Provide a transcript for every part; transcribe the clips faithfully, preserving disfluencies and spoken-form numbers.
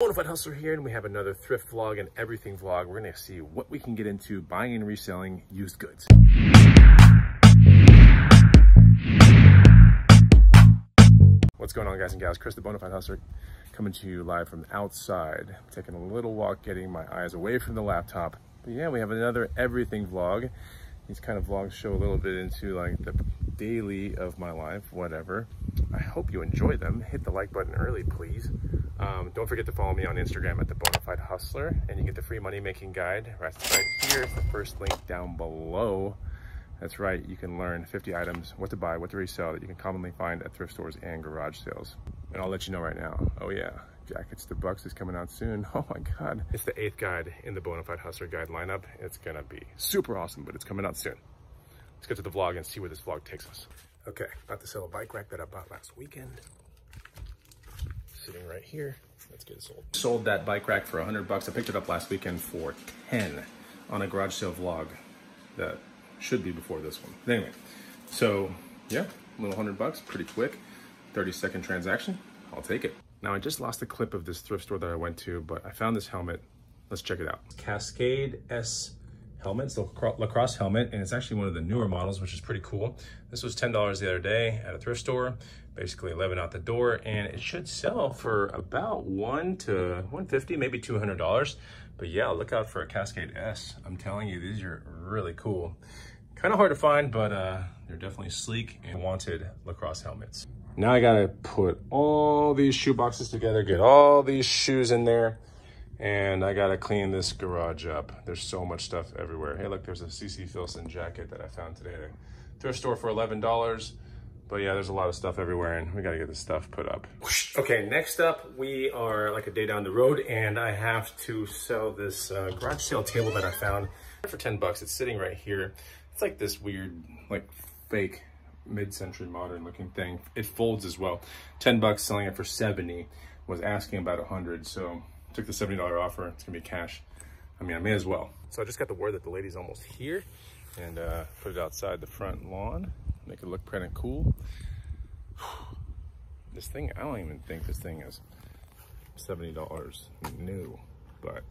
Bonafide Hustler here, and we have another thrift vlog and everything vlog. We're going to see what we can get into buying and reselling used goods. What's going on, guys and gals? Chris the Bonafide Hustler coming to you live from outside. I'm taking a little walk, getting my eyes away from the laptop. But yeah, we have another everything vlog. These kind of vlogs show a little bit into like the daily of my life, whatever. I hope you enjoy them. Hit the like button early, please. Um, don't forget to follow me on Instagram at the Bonafide Hustler, and you get the free money making guide right here. It's the first link down below. That's right, you can learn fifty items, what to buy, what to resell, that you can commonly find at thrift stores and garage sales. And I'll let you know right now, oh yeah, Jackets to Bucks is coming out soon. Oh my God. It's the eighth guide in the Bonafide Hustler guide lineup. It's gonna be super awesome, but it's coming out soon. Let's get to the vlog and see where this vlog takes us. Okay, about to sell a bike rack that I bought last weekend. Sitting right here. Let's get it sold. Sold that bike rack for a hundred bucks. I picked it up last weekend for ten on a garage sale vlog that should be before this one. But anyway, so yeah, a little a hundred bucks, pretty quick. thirty second transaction, I'll take it. Now I just lost a clip of this thrift store that I went to, but I found this helmet. Let's check it out. Cascade S helmet, it's a lacrosse helmet, and it's actually one of the newer models, which is pretty cool. This was ten dollars the other day at a thrift store, basically eleven out the door, and it should sell for about one to one fifty, maybe two hundred dollars. But yeah, look out for a Cascade S. I'm telling you, these are really cool. Kind of hard to find, but uh, they're definitely sleek and wanted lacrosse helmets. Now I gotta put all these shoe boxes together, get all these shoes in there, and I gotta clean this garage up. There's so much stuff everywhere. Hey, look, there's a C C Filson jacket that I found today at a thrift store for eleven dollars. But yeah, there's a lot of stuff everywhere, and we gotta get this stuff put up. Okay, next up, we are like a day down the road, and I have to sell this uh, garage sale table that I found for ten bucks. It's sitting right here. It's like this weird, like fake mid-century modern looking thing. It folds as well. ten bucks, selling it for seventy, was asking about a hundred, so took the seventy dollar offer. It's gonna be cash. I mean, I may as well. So I just got the word that the lady's almost here, and uh, put it outside the front lawn. Make it look kind of cool. This thing, I don't even think this thing is seventy dollars new, but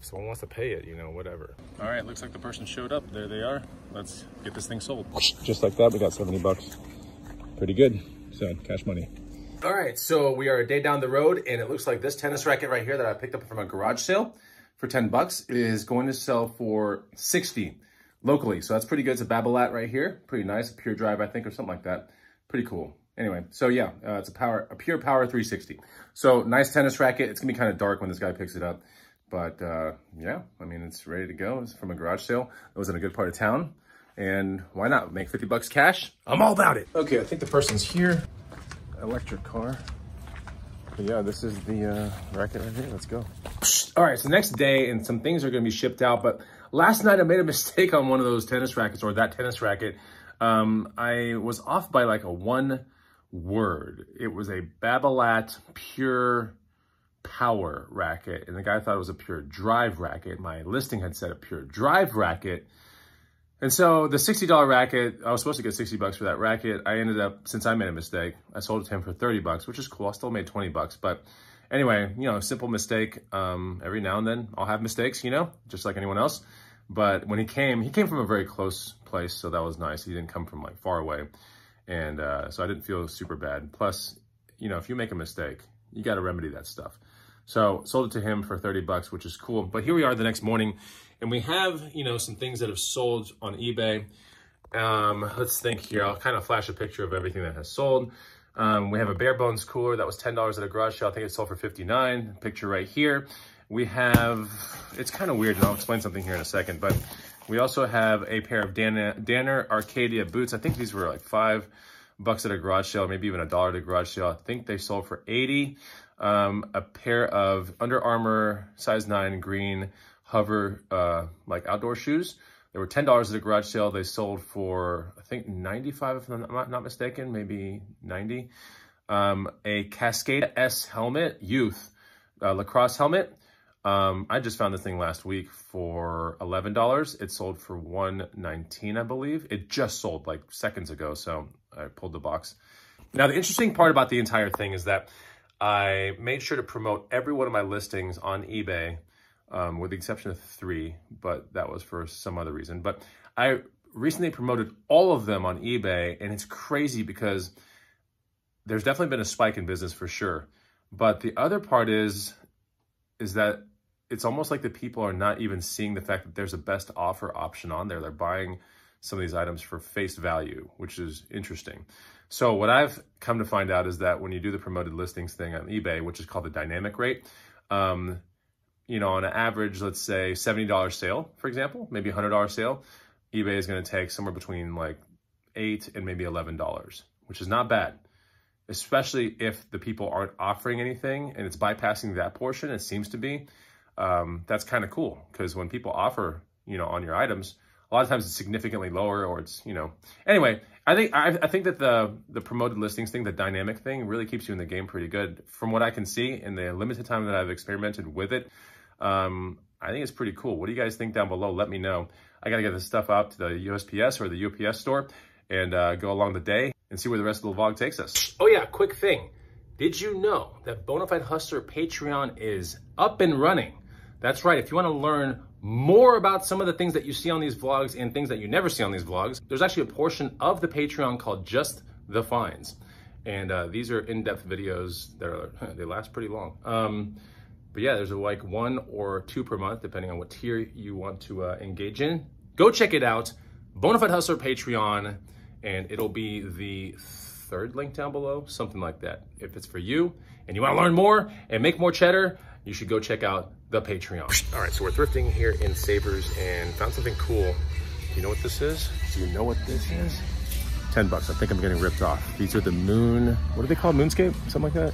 if someone wants to pay it, you know, whatever. All right, looks like the person showed up. There they are. Let's get this thing sold. Just like that, we got seventy bucks. Pretty good, so cash money. All right, so we are a day down the road, and it looks like this tennis racket right here that I picked up from a garage sale for ten bucks is going to sell for sixty. Locally, so that's pretty good. It's a Babolat right here, pretty nice, Pure Drive, I think, or something like that. Pretty cool. Anyway, so yeah, uh, it's a power, a Pure Power three sixty. So nice tennis racket. It's gonna be kind of dark when this guy picks it up, but uh, yeah, I mean, it's ready to go. It's from a garage sale. It was in a good part of town, and why not make fifty bucks cash? I'm all about it. Okay, I think the person's here. Electric car. But yeah, this is the uh, racket right here. Let's go. All right, so next day, and some things are gonna be shipped out, but last night I made a mistake on one of those tennis rackets, or that tennis racket. Um, I was off by like a one word. It was a Babolat Pure Power racket, and the guy thought it was a Pure Drive racket. My listing had said a Pure Drive racket. And so the sixty dollar racket, I was supposed to get sixty bucks for that racket. I ended up, since I made a mistake, I sold it to him for thirty bucks, which is cool. I still made twenty bucks, but anyway, you know, simple mistake. Um, every now and then I'll have mistakes, you know, just like anyone else. But when he came, he came from a very close place, so that was nice. He didn't come from like far away. And uh, so I didn't feel super bad. Plus, you know, if you make a mistake, you got to remedy that stuff. So sold it to him for thirty bucks, which is cool. But here we are the next morning, and we have, you know, some things that have sold on eBay. Um, let's think here. I'll kind of flash a picture of everything that has sold. Um, we have a Bare Bones cooler that was ten dollars at a garage sale. I think it sold for fifty-nine. Picture right here. We have, it's kind of weird, and I'll explain something here in a second, but we also have a pair of Dana Danner Arcadia boots. I think these were like five bucks at a garage sale, maybe even a dollar at a garage sale. I think they sold for eighty. Um, a pair of Under Armour size nine green hover, uh, like outdoor shoes. They were ten dollars at a garage sale. They sold for, I think, ninety-five, if I'm not, not mistaken, maybe ninety. Um, a Cascade S helmet, youth, uh, lacrosse helmet. Um, I just found this thing last week for eleven dollars. It sold for one nineteen, I believe. It just sold like seconds ago, so I pulled the box. Now, the interesting part about the entire thing is that I made sure to promote every one of my listings on eBay, um, with the exception of three, but that was for some other reason. But I recently promoted all of them on eBay, and it's crazy because there's definitely been a spike in business for sure. But the other part is, is that it's almost like the people are not even seeing the fact that there's a best offer option on there. They're buying some of these items for face value, which is interesting. So what I've come to find out is that when you do the promoted listings thing on eBay, which is called the dynamic rate, um, you know, on an average, let's say seventy dollar sale, for example, maybe one hundred dollar sale, eBay is going to take somewhere between like eight and maybe eleven dollars, which is not bad, especially if the people aren't offering anything and it's bypassing that portion. It seems to be, um, that's kind of cool, because when people offer, you know, on your items, a lot of times it's significantly lower, or it's, you know, anyway, I think, I, I think that the, the promoted listings thing, the dynamic thing, really keeps you in the game pretty good from what I can see in the limited time that I've experimented with it. Um, I think it's pretty cool. What do you guys think down below? Let me know. I got to get this stuff out to the U S P S or the U P S store and uh, go along the day and see where the rest of the vlog takes us. Oh yeah, quick thing. Did you know that Bonafide Hustler Patreon is up and running? That's right. If you want to learn more about some of the things that you see on these vlogs and things that you never see on these vlogs, there's actually a portion of the Patreon called Just the Finds. And uh, these are in-depth videos that are, they last pretty long. Um, but yeah, there's like one or two per month, depending on what tier you want to uh, engage in. Go check it out, Bonafide Hustler Patreon, and it'll be the third link down below, something like that. If it's for you and you want to learn more and make more cheddar, you should go check out the Patreon. All right, so we're thrifting here in Savers and found something cool. Do you know what this is? Do you know what this is? ten bucks, I think I'm getting ripped off. These are the moon, what do they call, moonscape? Something like that?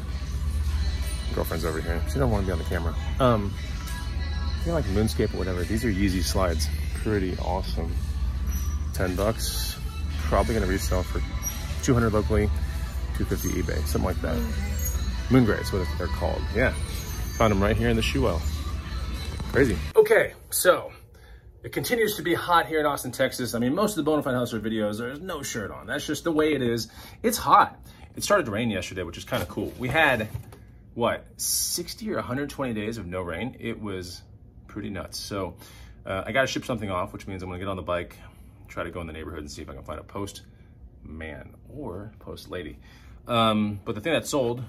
Girlfriend's over here, she don't want to be on the camera. Um, you know, like moonscape or whatever. These are Yeezy slides, pretty awesome. ten bucks, probably gonna resell for two hundred locally, two fifty eBay, something like that. Moon gray is what they're called, yeah. Found them right here in the shoe well. Crazy. Okay, so it continues to be hot here in Austin, Texas. I mean, most of the Bonafide Hustler videos, there's no shirt on. That's just the way it is. It's hot. It started to rain yesterday, which is kind of cool. We had, what, sixty or one hundred twenty days of no rain. It was pretty nuts. So uh, I got to ship something off, which means I'm going to get on the bike, try to go in the neighborhood and see if I can find a post man or post lady. Um, but the thing that sold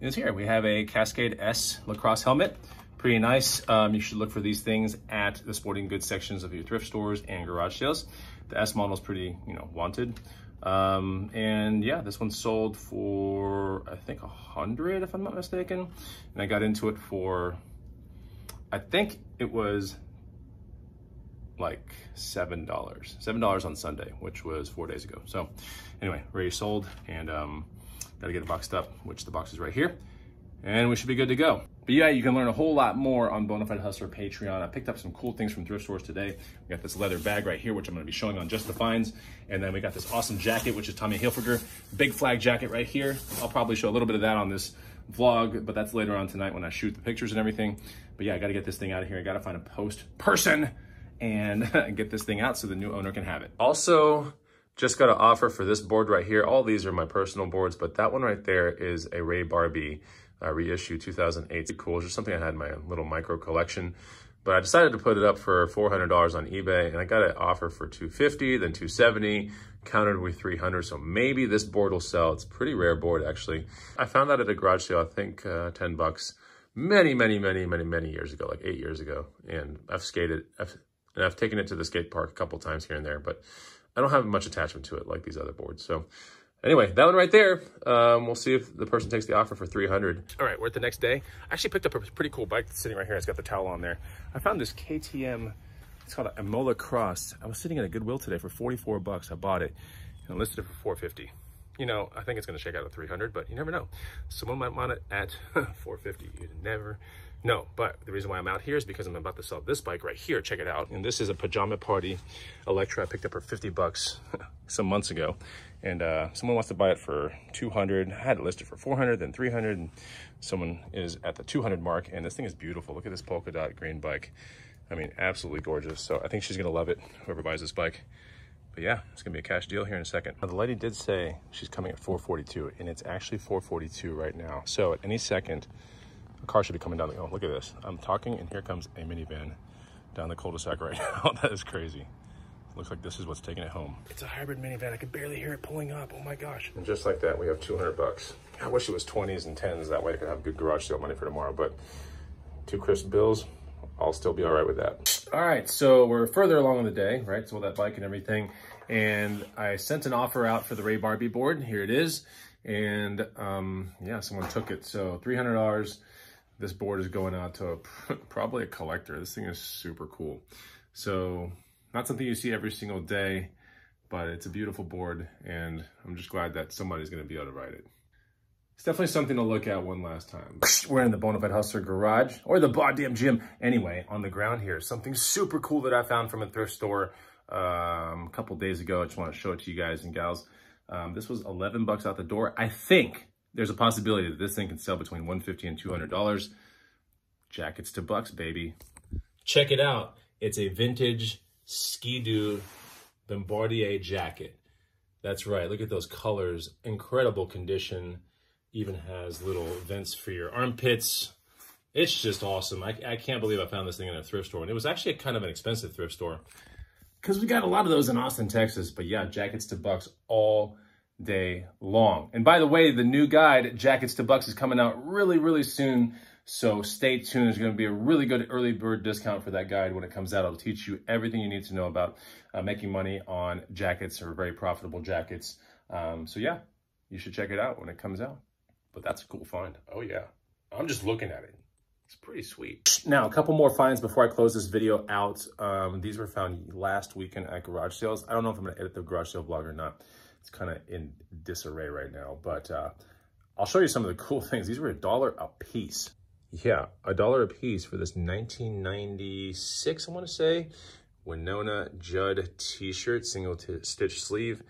is here. We have a Cascade S lacrosse helmet. Pretty nice. Um, you should look for these things at the sporting goods sections of your thrift stores and garage sales. The S model is pretty, you know, wanted. Um, and yeah, this one sold for, I think, a hundred, if I'm not mistaken. And I got into it for, I think it was like seven dollars. seven dollars on Sunday, which was four days ago. So anyway, already sold, and um, gotta get it boxed up, which the box is right here, and we should be good to go. But yeah, you can learn a whole lot more on Bonafide Hustler Patreon. I picked up some cool things from thrift stores today. We got this leather bag right here, which I'm gonna be showing on Just the Finds. And then we got this awesome jacket, which is Tommy Hilfiger, big flag jacket right here. I'll probably show a little bit of that on this vlog, but that's later on tonight when I shoot the pictures and everything. But yeah, I gotta get this thing out of here. I gotta find a post person and get this thing out so the new owner can have it. Also, just got an offer for this board right here. All these are my personal boards, but that one right there is a Ray Barbee uh, reissue two thousand eight. Cool, it's just something I had in my little micro collection, but I decided to put it up for four hundred dollars on eBay, and I got an offer for two fifty, then two seventy, countered with three hundred, so maybe this board will sell. It's a pretty rare board, actually. I found that at a garage sale, I think uh, ten bucks, many, many, many, many, many years ago, like eight years ago, and I've skated, I've, and I've taken it to the skate park a couple times here and there, but I don't have much attachment to it like these other boards. So anyway, that one right there, um, we'll see if the person takes the offer for three hundred. All right, we're at the next day. I actually picked up a pretty cool bike that's sitting right here. It's got the towel on there. I found this K T M, it's called an Amola Cross. I was sitting at a Goodwill today for forty-four bucks. I bought it and listed it for four fifty. You know, I think it's gonna shake out at three hundred, but you never know. Someone might want it at four fifty, you never know. But the reason why I'm out here is because I'm about to sell this bike right here, check it out. And this is a Pajama Party Electra. I picked up for fifty bucks some months ago. And uh, someone wants to buy it for two hundred. I had it listed for four hundred, then three hundred, and someone is at the two hundred mark. And this thing is beautiful. Look at this polka dot green bike. I mean, absolutely gorgeous. So I think she's gonna love it, whoever buys this bike. But yeah, it's gonna be a cash deal here in a second. Now, the lady did say she's coming at four forty-two, and it's actually four forty-two right now. So at any second, a car should be coming down the, oh, look at this. I'm talking and here comes a minivan down the cul-de-sac right now. That is crazy. Looks like this is what's taking it home. It's a hybrid minivan. I can barely hear it pulling up. Oh my gosh. And just like that, we have two hundred bucks. I wish it was twenties and tens. That way I could have good garage sale money for tomorrow, but two crisp bills, I'll still be all right with that. All right, so we're further along in the day, right? So that bike and everything. And I sent an offer out for the Ray Barbee board. Here it is. And um, yeah, someone took it. So three hundred dollars. This board is going out to a, probably a collector. This thing is super cool. So not something you see every single day, but it's a beautiful board. And I'm just glad that somebody's going to be able to ride it. It's definitely something to look at one last time. We're in the Bonafide Hustler garage, or the goddamn gym. Anyway, on the ground here, something super cool that I found from a thrift store um, a couple days ago. I just want to show it to you guys and gals. Um, this was eleven bucks out the door. I think there's a possibility that this thing can sell between one fifty and two hundred dollars. Jackets to bucks, baby. Check it out. It's a vintage Ski-Doo Bombardier jacket. That's right. Look at those colors. Incredible condition. Even has little vents for your armpits. It's just awesome. I, I can't believe I found this thing in a thrift store. And it was actually a kind of an expensive thrift store, because we got a lot of those in Austin, Texas. But yeah, jackets to bucks all day long. And by the way, the new guide, Jackets to Bucks, is coming out really, really soon. So stay tuned. There's going to be a really good early bird discount for that guide when it comes out. It'll teach you everything you need to know about uh, making money on jackets, or very profitable jackets. Um, so yeah, you should check it out when it comes out. But that's a cool find. Oh yeah, I'm just looking at it. It's pretty sweet. Now, a couple more finds before I close this video out. Um, these were found last weekend at garage sales. I don't know if I'm going to edit the garage sale vlog or not. It's kind of in disarray right now, but uh, I'll show you some of the cool things. These were a dollar a piece. Yeah, a dollar a piece for this nineteen ninety-six, I want to say, Wynonna Judd t-shirt, single stitch sleeve.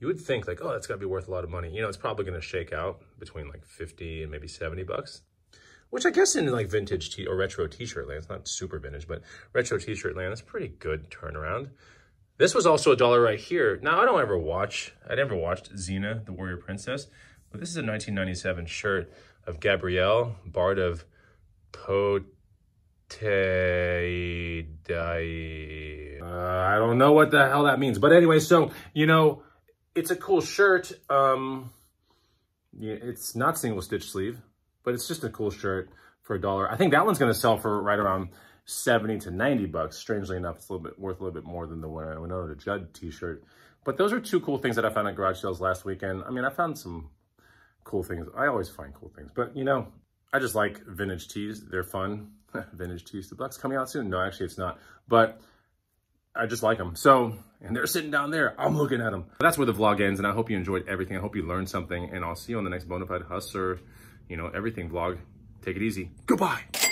You would think like, oh, that's got to be worth a lot of money. You know, it's probably going to shake out between like fifty and maybe seventy bucks, which I guess in like vintage t or retro t-shirt land, it's not super vintage, but retro t-shirt land, that's pretty good turnaround. This was also a dollar right here. Now, I don't ever watch, I never watched Xena, the Warrior Princess, but this is a nineteen ninety-seven shirt of Gabrielle, Bard of Poteidai. Uh, I don't know what the hell that means. But anyway, so, you know, it's a cool shirt. Um, yeah, it's not single stitch sleeve, but it's just a cool shirt for a dollar. I think that one's going to sell for right around seventy to ninety bucks. Strangely enough, it's a little bit worth a little bit more than the one I Wynonna Judd t-shirt. But those are two cool things that I found at garage sales last weekend. I mean, I found some cool things. I always find cool things, but you know, I just like vintage tees. They're fun. Vintage tees, the bucks coming out soon. No, actually it's not, but I just like them. So, and they're sitting down there. I'm looking at them. But that's where the vlog ends. And I hope you enjoyed everything. I hope you learned something, and I'll see you on the next Bonafide Hustler, you know, everything vlog. Take it easy. Goodbye.